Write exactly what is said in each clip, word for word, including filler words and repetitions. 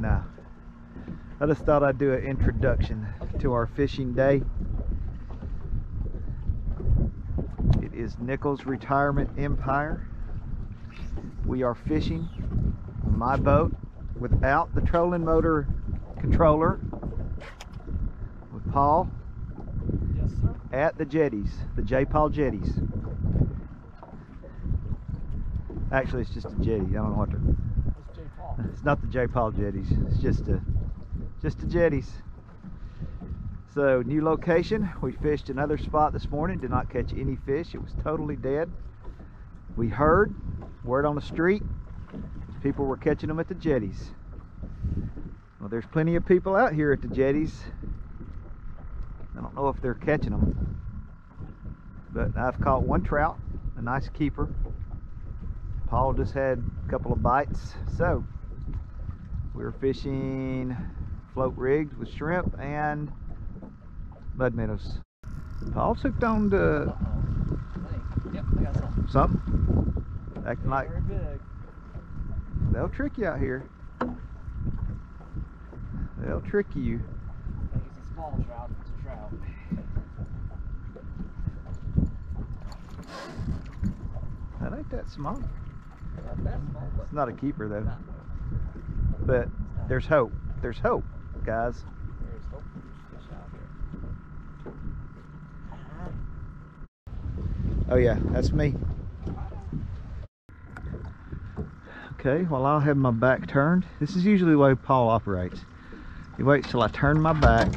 Nah, I just thought I'd do an introduction to our fishing day. It is Nichols Retirement Empire. We are fishing on my boat without the trolling motor controller with Paul. Yes, sir. At the jetties, the J. Paul jetties. Actually, it's just a jetty. I don't know what to. It's not the J. Paul jetties. It's just a, just the jetties. So, new location. We fished another spot this morning. Did not catch any fish. It was totally dead. We heard word on the street. People were catching them at the jetties. Well, there's plenty of people out here at the jetties. I don't know if they're catching them, but I've caught one trout, a nice keeper. Paul just had a couple of bites, so we're fishing float rigs with shrimp and mud minnows. Paul's hooked on to uh -oh. Yep, I got something. Something acting like very big. They'll trick you out here. They'll trick you. I think it's a small trout. It's a trout. That ain't that small. It's not a keeper though, but there's hope. There's hope, guys. Oh yeah, that's me. Okay, well, I'll have my back turned. This is usually the way Paul operates. He waits till I turn my back.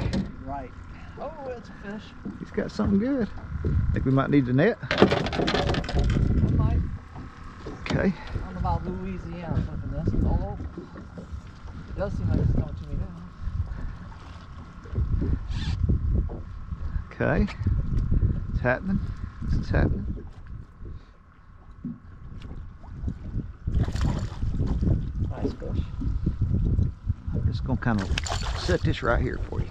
Right. Oh, it's a fish. He's got something good. I think we might need the net. Okay. I don't know about Louisiana or something. This is all over. It does seem like it's going to me now. Okay. It's happening. This is happening. Nice fish. I'm just going to kind of set this right here for you.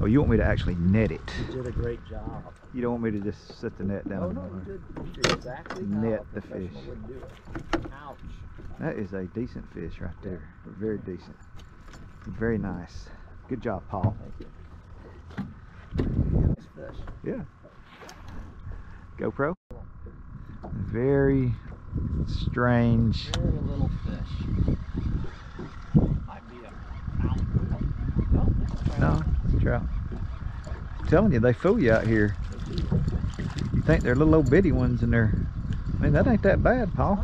Oh, you want me to actually net it? You did a great job. You don't want me to just set the net down? Oh, no, you did, you did exactly net the fish. Do it. Ouch. That is a decent fish right there. Very decent. Very nice. Good job, Paul. Thank you. Nice fish. Yeah. GoPro. Very strange. Very little fish. Might be a pound. No, that's no. Trout. I'm telling you, they fool you out here. You think they're little old bitty ones and they're, I mean, that ain't that bad, Paul.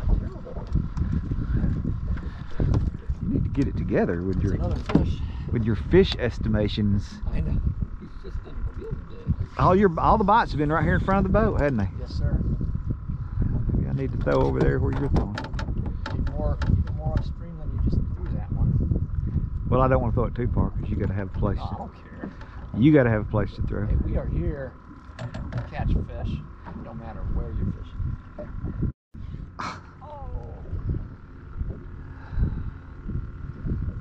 You need to get it together with your with your fish estimations. I know. Just didn't feel good. All your all the bites have been right here in front of the boat, hadn't they? Yes, sir. Maybe I need to throw over there where you're throwing. More more upstream than you just threw that one. Well, I don't want to throw it too far because you got to have a place. Oh, I don't care. You got to have a place to throw. Hey, we are here to catch fish, no matter where you're fishing. Oh.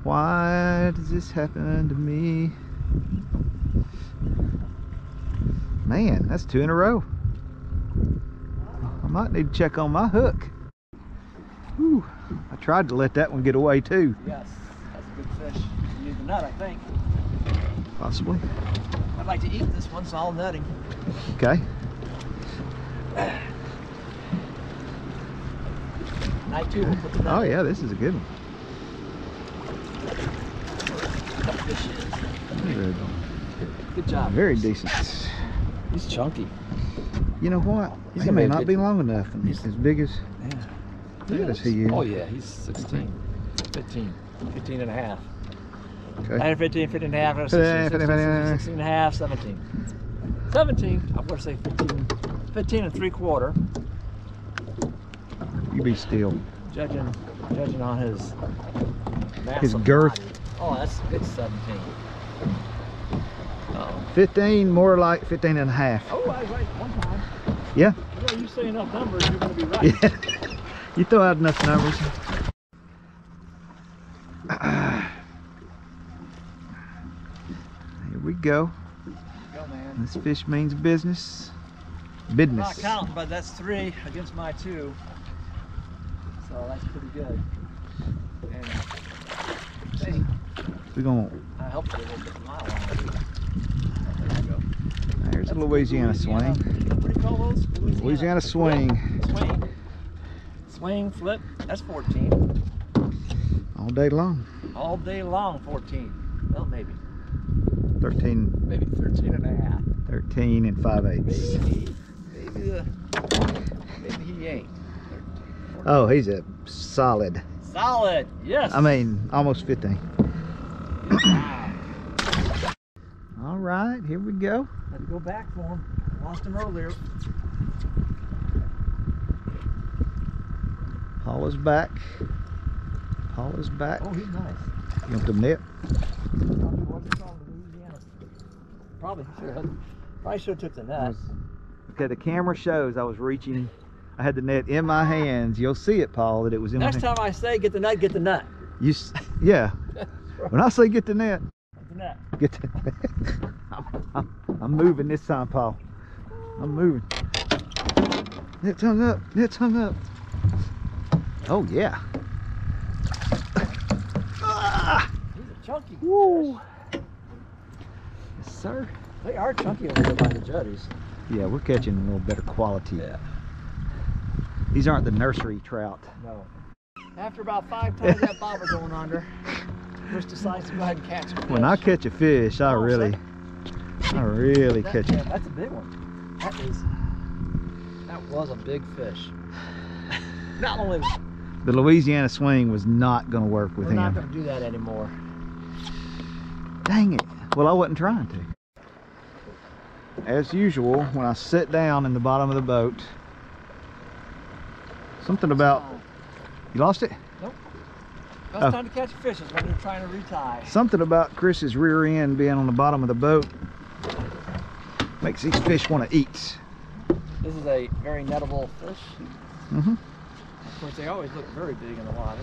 Why does this happen to me? Man, that's two in a row. I might need to check on my hook. Whew, I tried to let that one get away too. Yes, that's a good fish. You need the nut, I think. Possibly. I'd like to eat this one, so I'll nut him. Okay. Night two. Oh yeah, this is a good one. Good, good job. Very decent. He's chunky. You know what? He's he may not be long enough. He's as big as. Yeah. Big as he is. Oh yeah, he's sixteen. fifteen. fifteen and a half. Okay. fifteen, fifteen and a half, sixteen, sixteen, sixteen and a half, seventeen. seventeen, I'm going to say fifteen, fifteen and three quarter. You be still. Judging, judging on his his girth. Body. Oh, that's it's seventeen. Uh-oh. fifteen, more like fifteen and a half. Oh, I was right one time. Yeah. Well, you say enough numbers, you're going to be right. Yeah. You throw out enough numbers. We go. Go, man. This fish means business. Business. I'm not counting, but that's three against my two. So well, that's pretty good. And see, we're gonna. I helped you a little bit with my line. There you go. There's a Louisiana, Louisiana swing. What do you call those? Louisiana, Louisiana swing. Swing. Swing, flip. That's fourteen. All day long. All day long, fourteen. Well, maybe. thirteen. Maybe thirteen and a half. thirteen and five eighths. Maybe, maybe, the, maybe he ain't. thirteen, oh, he's a solid. Solid, yes. I mean, almost fifteen. Wow. All right, here we go. Had to go back for him. Lost him earlier. Paul is back. Paul is back. Oh, he's nice. You want them nip? Probably should have. Probably should have took the net. Okay, the camera shows I was reaching. I had the net in my hands. You'll see it, Paul, that it was in Next my hands. Next time I say get the net, get the net. You, yeah. Right. When I say get the net, get the net. Get the net. I'm, I'm, I'm moving this time, Paul. I'm moving. Net's hung up. Net's hung up. Oh yeah. Ah! He's a chunky. Woo. Sir, they are chunky over here by the jutties. Yeah, we're catching a little better quality. Yeah. These aren't the nursery trout. No. After about five times that bobber going under, just decides to go ahead and catch a fish. When I catch a fish, I oh, really, that, I really that, catch it. Yeah, that's a big one. That is. That was a big fish. Not only. The Louisiana swing was not going to work with we're him. We're not going to do that anymore. Dang it. Well, I wasn't trying to. As usual, when I sit down in the bottom of the boat, something about... You lost it? Nope. Best oh. time to catch fish is when you're trying to retie. Something about Chris's rear end being on the bottom of the boat makes these fish want to eat. This is a very nettable fish. Mm-hmm. Of course, they always look very big in the water.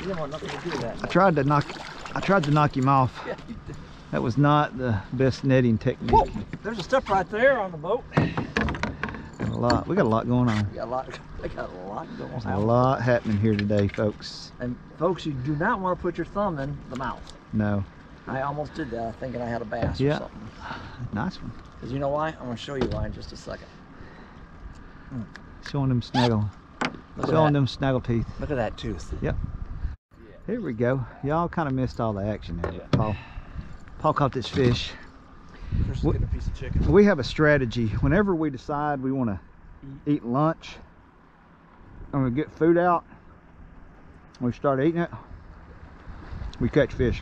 You didn't want nothing to do with that. I tried to knock, I tried to knock him off. Yeah, you did. That was not the best netting technique. Whoa, there's a step right there on the boat. Got a lot. We got a lot going on. We got a lot. I got a lot going on. A lot happening here today, folks. And folks, you do not want to put your thumb in the mouth. No. I almost did that, thinking I had a bass yeah. or something. Nice one. Because you know why? I'm going to show you why in just a second. Mm. Showing them snaggle. Look Showing them snaggle teeth. Look at that tooth. Yep. Here we go. Y'all kind of missed all the action there. Yeah. Paul, Paul caught this fish. First, we, get a piece of chicken. We have a strategy. Whenever we decide we want to eat lunch, and we get food out, we start eating it, we catch fish.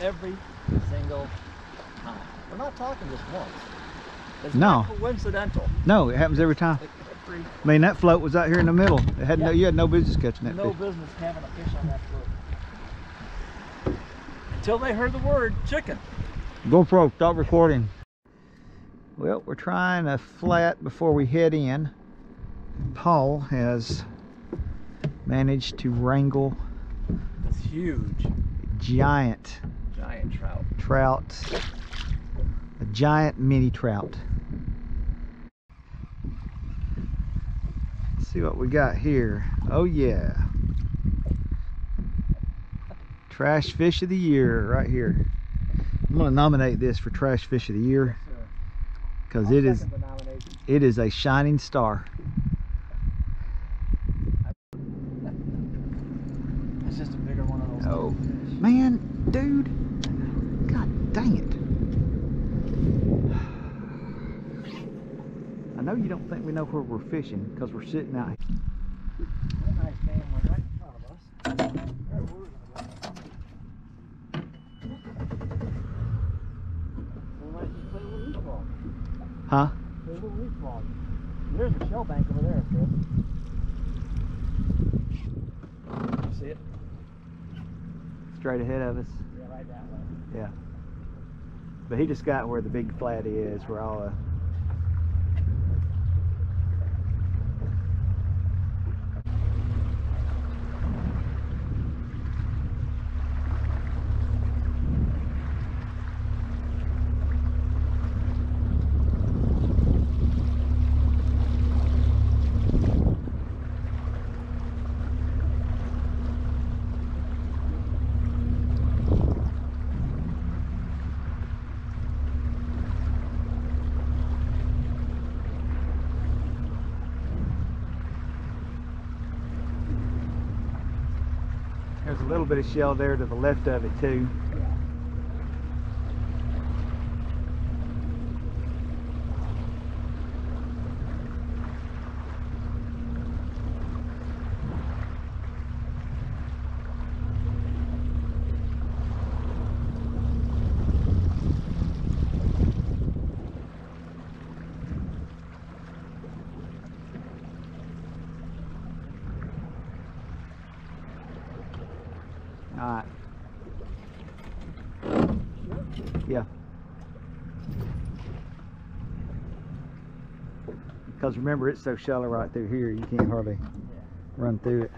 Every single time. We're not talking just once. It's no. not coincidental. No, it happens every time. I mean, that float was out here in the middle. It had yeah. no, you had no business catching that no fish. No business having a fish on that float. Until they heard the word chicken. GoPro, stop recording. Well, we're trying a flat before we head in. Paul has managed to wrangle. That's huge. Giant. Giant trout. Trout. A giant mini trout. See what we got here. Oh yeah, trash fish of the year right here. I'm gonna nominate this for trash fish of the year because it is it is a shining star. That's just a bigger one of those. Oh man, dude, god dang it. I know you don't think we know where we're fishing because we're sitting out here. That nice man went right in front of us. Huh? There's a shell bank over there, Chris. You see it? Straight ahead of us. Yeah, right that way. Yeah. But he just got where the big flat is, where all the a little bit of shell there to the left of it too. Alright. Yeah. Because remember, it's so shallow right through here, you can't hardly run through it.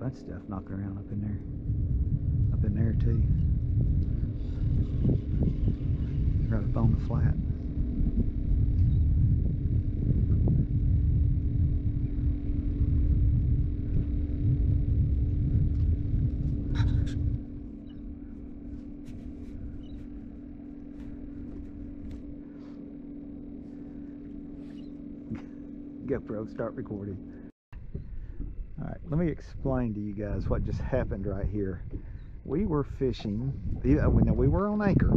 That stuff knocking around up in there, up in there too, right up on the flat. GoPro, start recording. Let me explain to you guys what just happened right here. We were fishing, we were on anchor,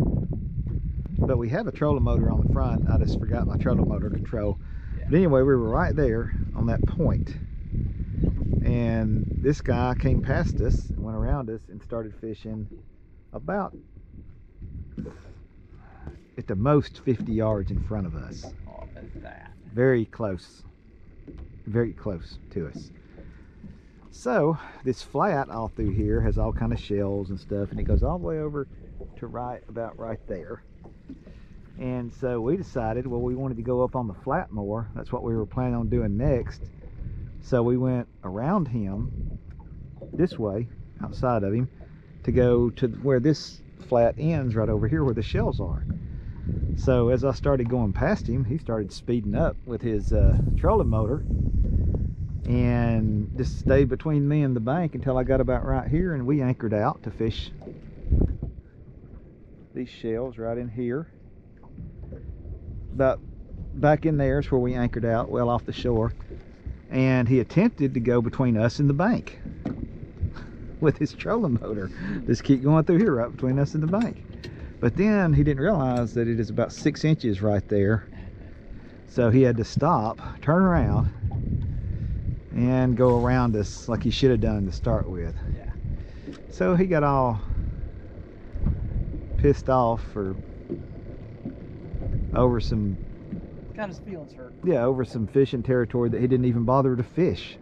but we have a trolling motor on the front. I just forgot my trolling motor control. Yeah. But anyway, we were right there on that point. And this guy came past us, went around us, and started fishing about, at the most, fifty yards in front of us. Oh, that's that. Very close, very close to us. So this flat all through here has all kind of shells and stuff, and it goes all the way over to right about right there. And so we decided, well, we wanted to go up on the flat more. That's what we were planning on doing next. So we went around him this way, outside of him, to go to where this flat ends right over here where the shells are. So as I started going past him, he started speeding up with his uh, trolling motor, and just stayed between me and the bank until I got about right here, and we anchored out to fish these shells right in here. About back in there is where we anchored out, well off the shore, and he attempted to go between us and the bank with his trolling motor. Just keep going through here right between us and the bank. But then he didn't realize that it is about six inches right there, so he had to stop, turn around, and go around us like he should have done to start with. Yeah. So he got all pissed off for over some kind of feelings hurt. Yeah, over some fishing territory that he didn't even bother to fish.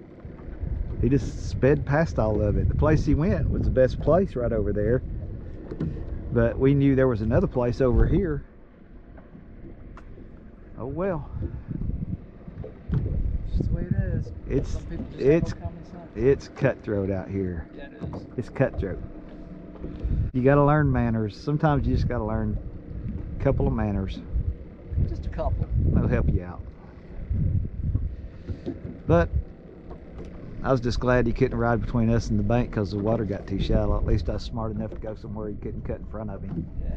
He just sped past all of it. The place he went was the best place right over there, but we knew there was another place over here. Oh well. That's the way it is. It's it's it's cutthroat out here. Yeah, it is. It's cutthroat. You got to learn manners. Sometimes you just got to learn a couple of manners. Just a couple. That'll help you out. But I was just glad he couldn't ride between us and the bank because the water got too shallow. At least I was smart enough to go somewhere he couldn't cut in front of him. Yeah.